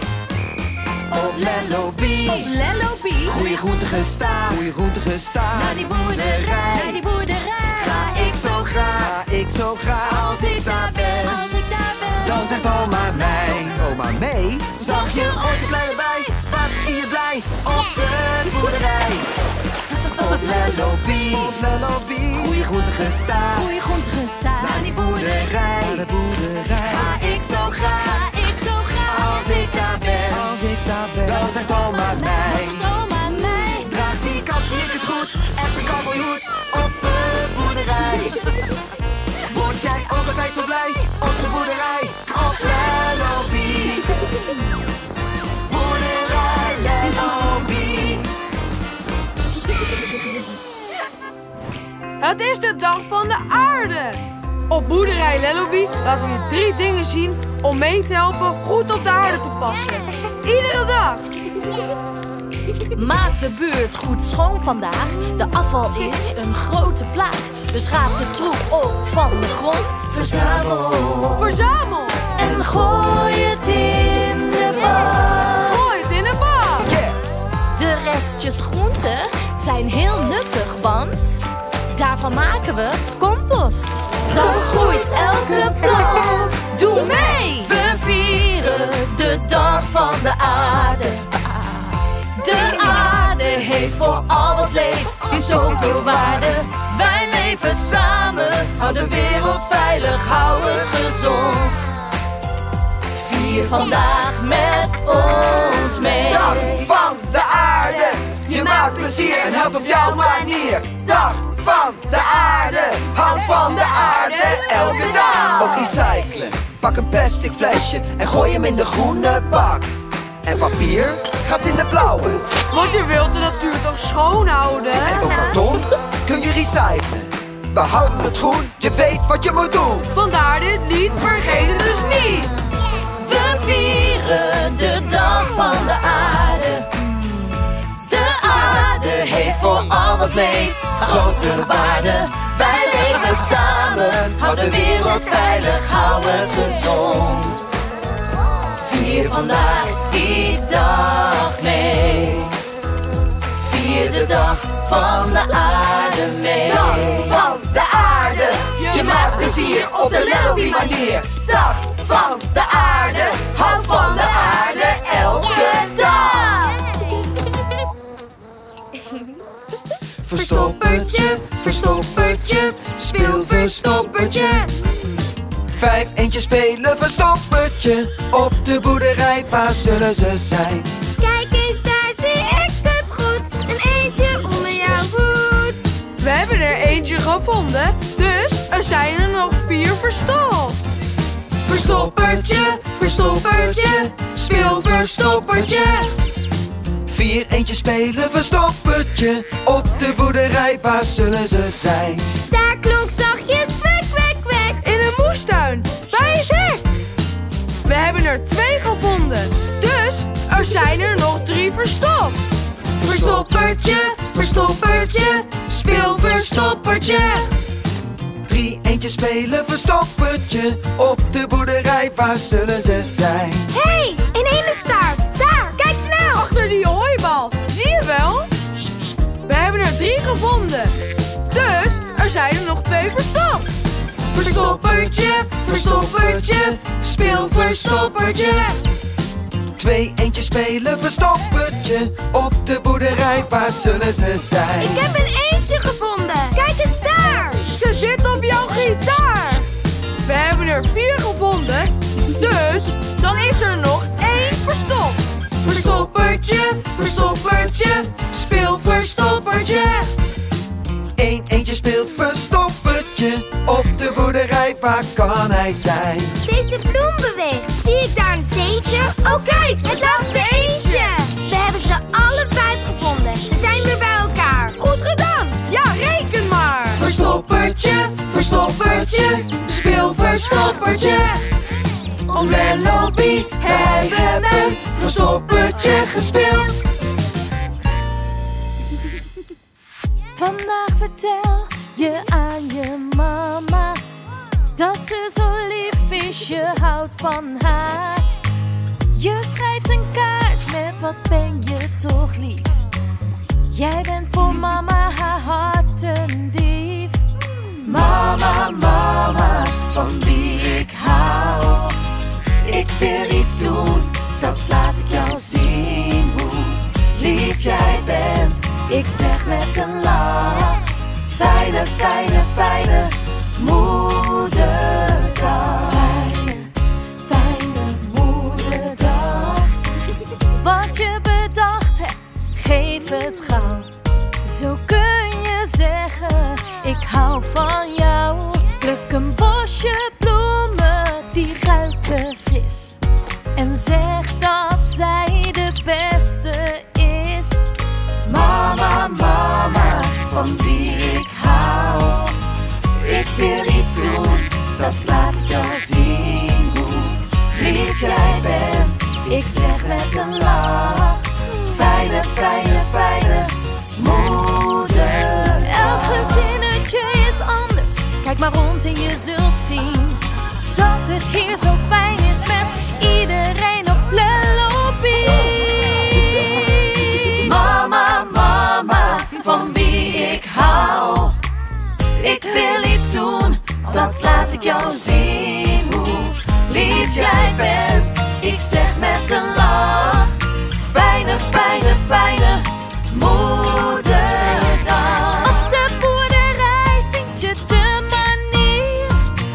Op Lellobee. Op Lellobee. Goeie groenten gestaan. Goeie groenten gestaan. Naar die boerderij. Naar die boerderij. Ga ik zo graag. Ga ik zo graag. Als ik daar ben. Als ik daar ben. Dan zegt oma mij. Oma mee. Zag je ooit een kleine bij? Wat zie je blij? Op de boerderij. Op Lellobee, op Lellobee. Goeie groenten gestaan. Goeie groenten gestaan. Naar die boerderij. Naar de boerderij. Ga ik zo graag. Ga ik zo graag. Als ik daar ben. Als ik daar ben. Dan zegt oma mij. Dan zegt oma mij. Draag die kat, zie ik het goed. Echt een kabeljhoed. Op de boerderij. Word jij ook altijd zo blij? Op de boerderij. Op Lellobee. Boerderij Lellobee. Het is de dag van de aarde. Op boerderij Lellobee laten we je 3 dingen zien om mee te helpen goed op de aarde te passen. Iedere dag. Maak de buurt goed schoon vandaag. De afval is een grote plaag. Dus raap de troep op van de grond. Verzamel. Verzamel. En gooi het in de bak. Gooi het in de bak. Yeah. De restjes groenten zijn heel nuttig, want daarvan maken we compost. Dan groeit elke plant. Doe mee! We vieren de dag van de aarde. De aarde heeft voor al wat leeft zoveel waarde. Wij leven samen, hou de wereld veilig, hou het gezond. Vier vandaag met ons mee. Dag van de aarde, je maakt plezier en helpt op jouw manier. Dag van de aarde, houd van de aarde elke dag. Ook recyclen, pak een plastic flesje en gooi hem in de groene bak. En papier gaat in de blauwe. Want je wilt de natuur toch schoonhouden? En ook karton kun je recyclen. Behoud het groen, je weet wat je moet doen. Vandaar dit lied, vergeet het dus niet. We vieren de dag van de aarde. De aarde heeft voor al wat leeft grote waarde. Wij leven samen, hou de wereld veilig, hou het gezond. Vier vandaag die dag mee. Vier de dag van de aarde mee. Dag van de aarde, je maakt plezier op de Lellobee manier. Dag van de aarde, houd van de aarde elke dag. Verstoppertje, verstoppertje, speel verstoppertje. 5 eentjes spelen verstoppertje. Op de boerderij, waar zullen ze zijn? Kijk eens, daar zie ik het goed. Een eentje onder jouw hoed. We hebben er eentje gevonden, dus er zijn er nog 4 verstopt. Verstoppertje, verstoppertje, speel verstoppertje. 4 eentjes spelen verstoppertje. Op de boerderij, waar zullen ze zijn? Daar klonk zachtjes kwek, kwek, kwek. In een moestuin, bij het hek. We hebben er 2 gevonden, dus er zijn er nog 3 verstopt. Verstoppertje, verstoppertje, speel verstoppertje. 3 eentjes spelen verstoppertje. Op de boerderij, waar zullen ze zijn? Hé, hey, een hele staart, daar, kijk snel! Achter die hooibal, zie je wel? We hebben er 3 gevonden, dus er zijn er nog 2 verstopt. Verstoppertje, verstoppertje, speel verstoppertje. 2 eentjes spelen verstoppertje. Op de boerderij, waar zullen ze zijn? Ik heb een eentje gevonden, kijk eens daar. Ze zit op jouw gitaar. We hebben er 4 gevonden, dus dan is er nog 1 verstopt. Verstoppertje, verstoppertje, speel verstoppertje. 1 eentje speelt verstoppertje. Op de boerderij, waar kan hij zijn? Deze bloem beweegt. Zie ik daar een teentje? Oh kijk, het laatste eentje. We hebben ze alle 5 gevonden. Ze zijn weer bij elkaar. Goed gedaan. Ja, reken maar. Verstoppertje, verstoppertje, speel verstoppertje. Om Lellobee hebben we verstoppertje gespeeld. Vandaag vertel je aan je mama dat ze zo lief is, je houdt van haar. Je schrijft een kaart met wat ben je toch lief. Jij bent voor mama haar hart een dief. Mama, mama, van wie ik hou. Ik wil iets doen, dat laat ik jou zien hoe lief jij bent. Ik zeg met een lach, fijne, fijne, fijne moederdag. Fijne, fijne moederdag. Wat je bedacht hebt, geef het gauw. Zo kun je zeggen, ik hou van jou. Pluk een bosje bloemen, die ruiken fris. En zeg dat zij de beste is. Mama, mama, van wie ik hou. Ik zeg met een lach, fijne, fijne, fijne moeder. Elk gezinnetje is anders, kijk maar rond en je zult zien dat het hier zo fijn is met iedereen op Lellobee. Mama, mama, van wie ik hou. Ik wil iets doen, dat laat ik jou zien. Hoe lief jij bent, ik zeg met een lach. Fijne, fijne, fijne moederdag. Op de boerderij vind je de manier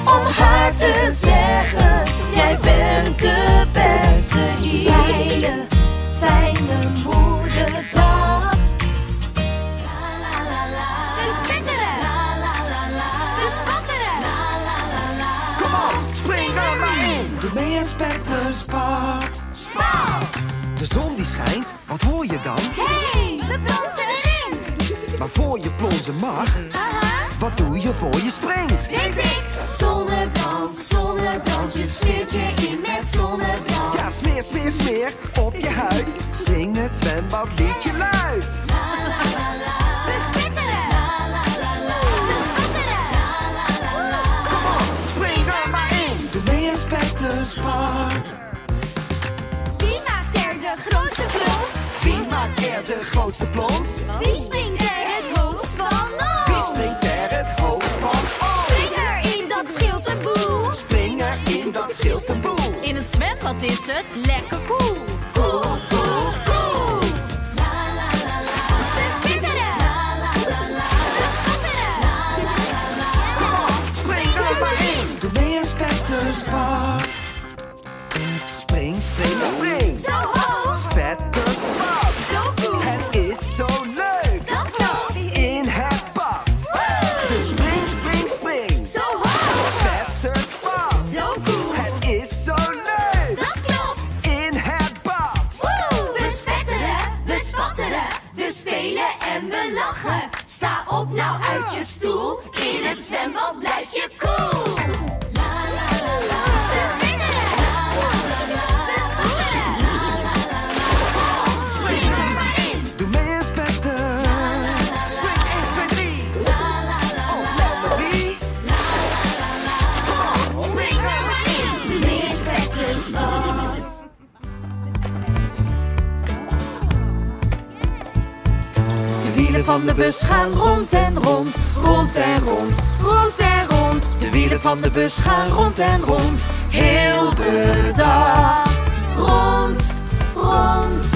om haar te zeggen, jij bent de beste hier. Fijne, fijne moederdag. La la la la. Dus spetteren. La la la la. Dus spatteren. La la la la. Kom op, spring er maar in. Doe mee en spetter, spat. Spat! De zon die schijnt, wat hoor je dan? Hey, we plonsen erin! Maar voor je plonsen mag, wat doe je voor je springt? Weet ik! Zonnebrand, zonnebrand, je smeert je in met zonnebrand. Ja, smeer, smeer, smeer, op je huid. Zing het zwembadliedje luid. La la la la. We spetteren! La la la la. We spatteren! La la la la. Kom op, spring er maar in! Doe mee en spetter, spat. De grootste plons. Wie springt er het hoogst van ons? Wie springt er het hoogst van ons? Spring er in, dat scheelt een boel. Spring er in, dat scheelt een boel. In het zwembad is het lekker koel. Koel, koel, koel. La la la la. We spitteren. La la la la. We spatteren. La la la la. Kom op, spring er maar in. Doe mee en spetter, spat. Spring, spring, spring. Zo hoog. Spetter, spat. Zo cool. Het is zo leuk. Dat klopt. In het bad. Woo! Dus spring, spring, spring. Zo hoog. Spetter, spat. Zo cool. Het is zo leuk. Dat klopt. In het bad. Woo! We spetteren, we spatteren. We spelen en we lachen. Sta op nou uit je stoel. In het zwembad blijf je cool. De wielen van de bus gaan rond en rond, rond en rond, rond en rond. De wielen van de bus gaan rond en rond, heel de dag. Rond, rond,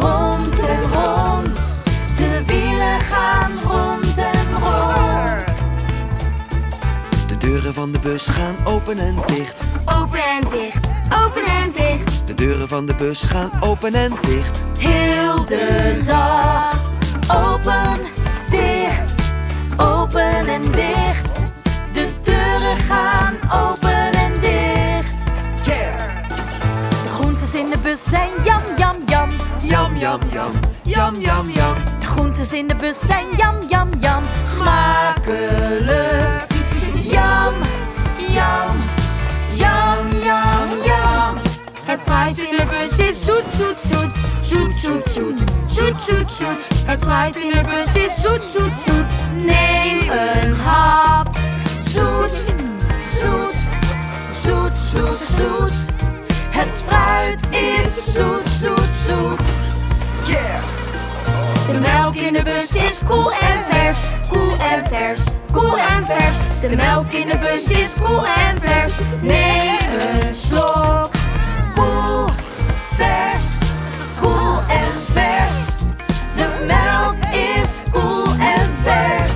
rond en rond. De wielen gaan rond en rond. De deuren van de bus gaan open en dicht. Open en dicht, open en dicht. De deuren van de bus gaan open en dicht, heel de dag. Open, dicht, open en dicht. De deuren gaan open en dicht. Yeah! De groentes in de bus zijn jam, jam, jam. Jam, jam, jam, jam, jam, jam. De groentes in de bus zijn jam, jam, jam. Smakelijk. Jam, jam, jam, jam, jam. Het fruit in de bus is zoet, zoet, zoet. Zoet, zoet, zoet, zoet, zoet, zoet. Het fruit in de bus is zoet, zoet, zoet. Neem een hap. Zoet, zoet, zoet, zoet, zoet. Het fruit is zoet, zoet, zoet. Yeah! De melk in de bus is koel en vers. Koel en vers, koel en vers. De melk in de bus is koel en vers. Neem een slok. Koel, vers, koel en vers. De melk is koel en vers.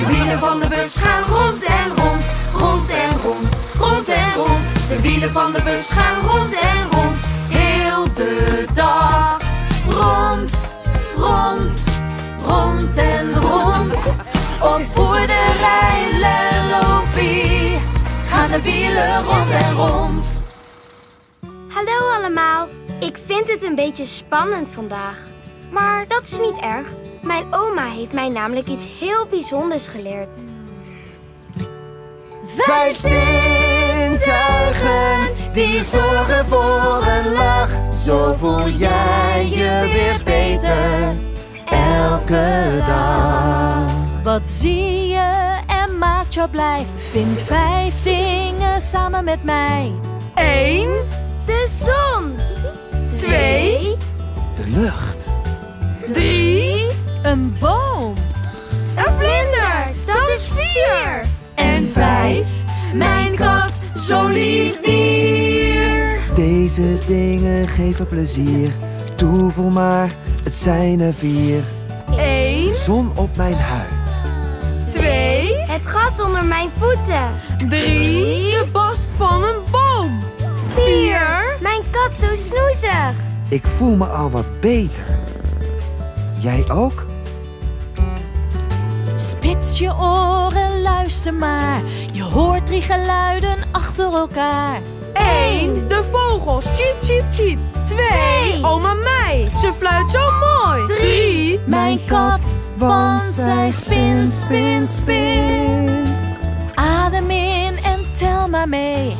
De wielen van de bus gaan rond en rond, rond en rond, rond en rond. De wielen van de bus gaan rond en rond, heel de dag. Rond, rond, rond en rond. Op boerderij Lellobee gaan de wielen rond en rond. Hallo allemaal. Ik vind het een beetje spannend vandaag. Maar dat is niet erg. Mijn oma heeft mij namelijk iets heel bijzonders geleerd. 5 zintuigen die zorgen voor een lach. Zo voel jij je weer beter, elke dag. Wat zie je en maakt jou blij? Vind 5 dingen samen met mij. 1. De zon. 2. De lucht. 3. Een boom. Een vlinder. Dat is 4. En 5. Mijn kat, zo'n lief dier. Deze dingen geven plezier. Toevoel maar, het zijn er 4. 1. Zon op mijn huid. 2. Het gras onder mijn voeten. 3. De bast van een boom. 4. Mijn kat, zo snoezig. Ik voel me al wat beter. Jij ook? Spits je oren, luister maar. Je hoort 3 geluiden achter elkaar. 1. De vogels, tjiep, tjiep, tjiep. 2. Oma Mei, ze fluit zo mooi. 3. Mijn kat, want zij spint, spint, spint. Adem in en tel maar mee.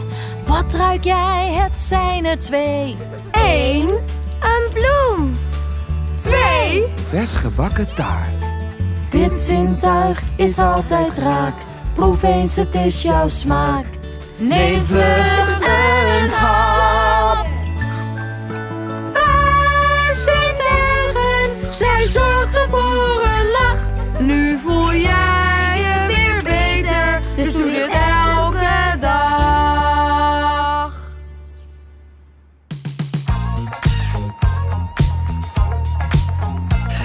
Wat ruik jij? Het zijn er 2. 1. Een bloem. 2. Vers gebakken taart. Dit zintuig is altijd raak. Proef eens, het is jouw smaak. Neem vlug een hap. 5 zintuigen, zij zorgen voor een lach. Nu voel jij je weer beter, dus doe het elke dag.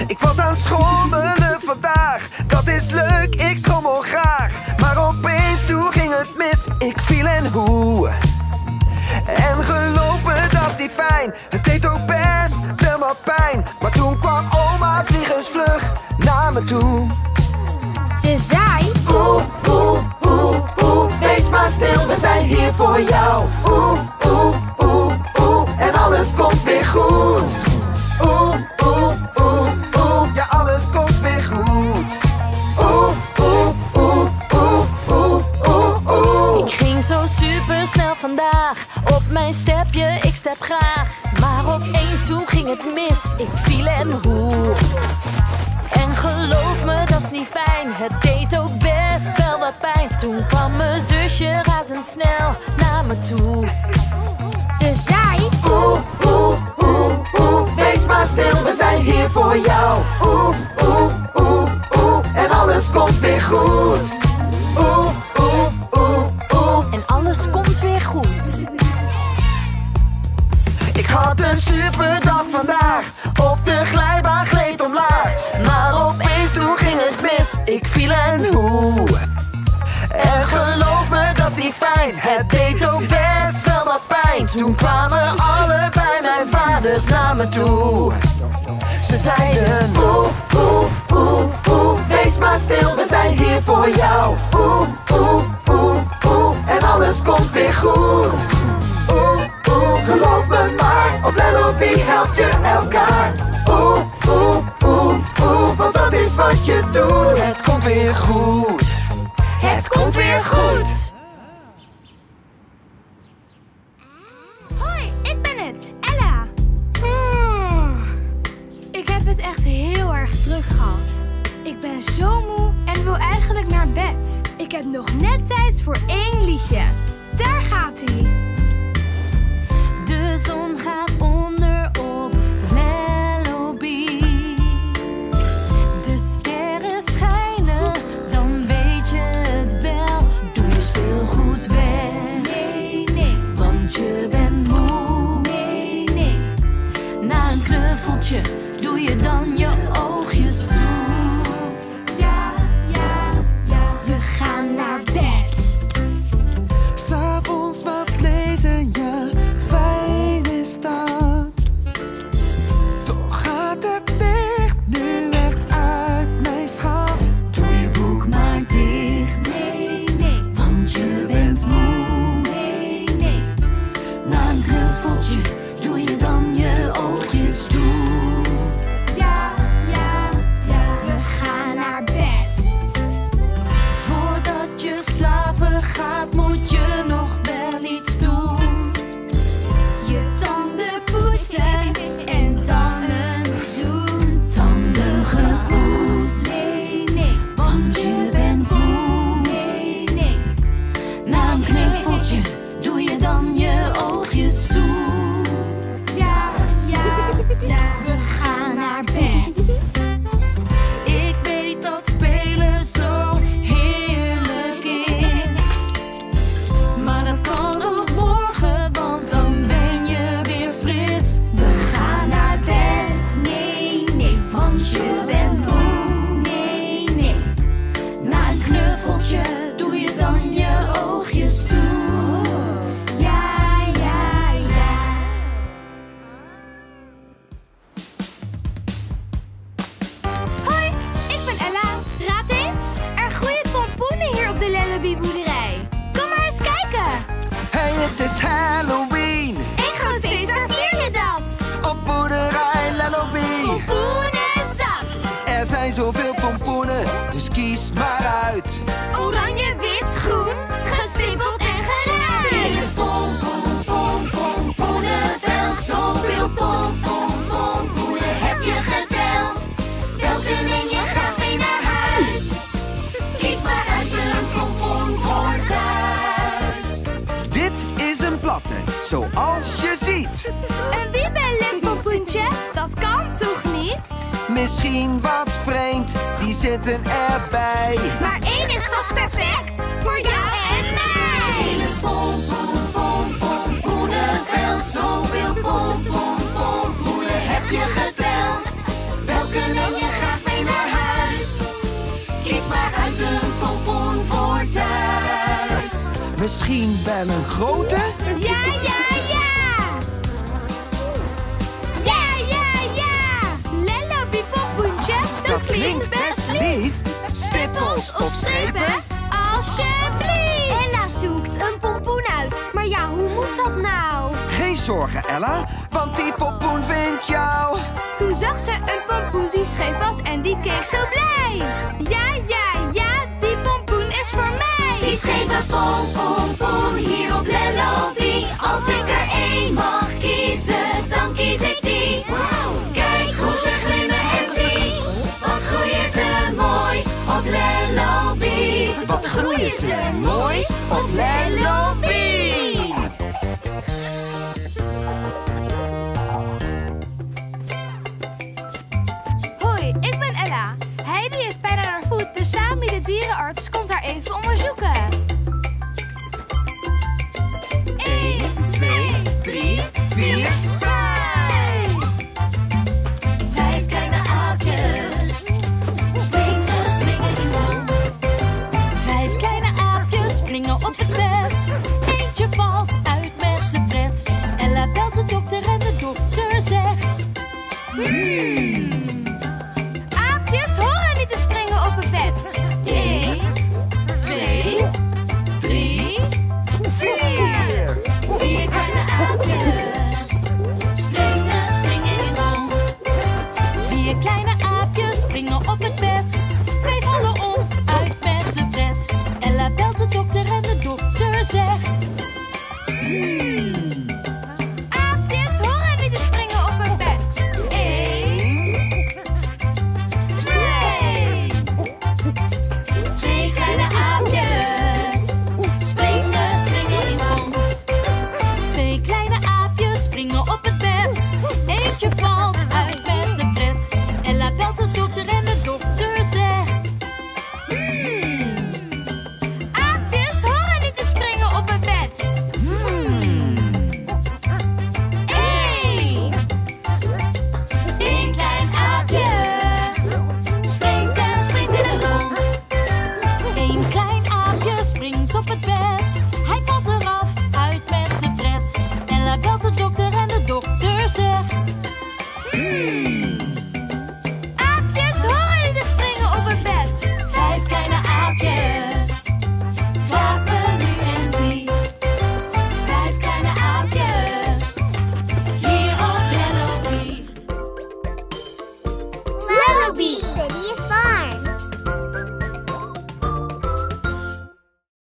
Ik was aan het schommelen vandaag, dat is leuk, ik schommel graag. Maar opeens toen ging het mis, ik viel en hoe. En geloof me, dat is niet fijn, het deed ook best wel wat pijn. Maar toen kwam oma vliegensvlug naar me toe. Ze zei: oeh, oeh, oeh, oeh, wees maar stil, we zijn hier voor jou. Oeh, oeh, oeh, oeh, en alles komt weer goed. Oeh, oeh, oeh, oeh, ja, alles komt weer goed. Oeh, oeh, oeh, oeh, oeh, oeh, oeh. Ik ging zo super snel vandaag. Op mijn stepje, ik step graag. Maar opeens toen ging het mis. Ik viel en hoe. En geloof me, dat is niet fijn. Het deed ook best wel wat pijn. Toen kwam mijn zusje razendsnel naar me toe. Ze zei: oeh, oeh, oeh, oeh, wees maar stil, we zijn hier voor jou. Oeh, oeh, oeh, oeh, en alles komt weer goed. Oeh, oeh, oeh, oeh, en alles komt weer goed. Ik had een superdag vandaag, op de glijbaan gleed omlaag. Maar opeens toen ging het mis, ik viel en hoe. En geloof me, dat is niet fijn, het deed ook best wel wat pijn. Toen kwamen allebei mijn vaders naar me toe. Ze zeiden: oeh, oeh, oeh, oeh, wees maar stil, we zijn hier voor jou. Oeh, oeh, oeh, oeh, en alles komt weer goed. Oeh, oeh, geloof me maar, op Lellobee help je elkaar. Oeh, oeh, oeh, oeh, want dat is wat je doet. Het komt weer goed. Het komt weer goed! Hoi, ik ben het, Ella. Ik heb het echt heel erg druk gehad. Ik ben zo moe en wil eigenlijk naar bed. Ik heb nog net tijd voor 1 liedje. Daar gaat hij. De zon gaat onder op Lellobee. De sterren schijnen, dan weet je. Nee, nee, want je bent moe. Nee, nee. Na een knuffeltje doe je dan je oogjes toe. Ja, ja, ja. We gaan naar bed. 'S'avonds wat lezen, ja, fijn is dat. Toch gaat het dicht nu echt uit, mijn schat. Doe je boek maar dicht. Je bent moe, nee, nee. Na een knuffeltje doe je dan je oogjes toe. Ja. het is Halloween. En grootvis, daar vier je dat. Op boerderij Lellobee. Pompoenen zat. Er zijn zoveel pompoenen, dus kies maar uit. Oranje, wit, groen, gestimpeld en geruimd. In het pompoenenveld, zoveel pompoenenpoenpoenen heb je geteld. Welke leentje gaat mee naar huis? Kies maar uit een pompoen voor thuis. Dit is een platte, zoals je ziet. Een wiebelpompoentje, dat kan toch niet? Misschien wat vreemd, die zitten erbij. Maar één is vast perfect voor jou en mij. In het pompoenenveld, zoveel pompoenenpoenpoenen heb je geteld. Welke neem je graag mee naar huis? Kies maar uit een pompoen voor thuis. Misschien wel een grote? Ja, ja. Klinkt best lief. Stippels of strepen, alsjeblieft. Ella zoekt een pompoen uit, maar ja, hoe moet dat nou? Geen zorgen, Ella, want die pompoen vindt jou. Toen zag ze een pompoen die scheef was en die keek zo blij. Ja, ja, ja, die pompoen is voor mij. Die scheve pompoenpoen hier op Lellobee. Als ik er één mag kiezen, dan kies ik die. Kijk hoe ze glimmen en zien. Groeien ze mooi op Lellobee. Wat groeien ze mooi op Lellobee. Hoi, ik ben Ella. Heidi heeft pijn aan haar voet, dus Sami de dierenarts komt haar even onderzoeken. 1, 2, 3, 4, 5. 5 kleine aapjes. Op het bed, eentje valt uit met de pret. Ella belt de dokter en de dokter zegt: Aapjes horen niet te springen op het bed. 1, 2, 3, 4. 4 kleine aapjes. Springen, springen in de mond. 4 kleine aapjes springen op het bed. 2 vallen om uit met de pret. Ella belt de dokter en de dokter zegt: Aapjes horen niet te springen op een bed. 1, 2. 2 kleine aapjes springen, springen in het rond. 2 kleine aapjes springen op het bed. Eentje valt uit.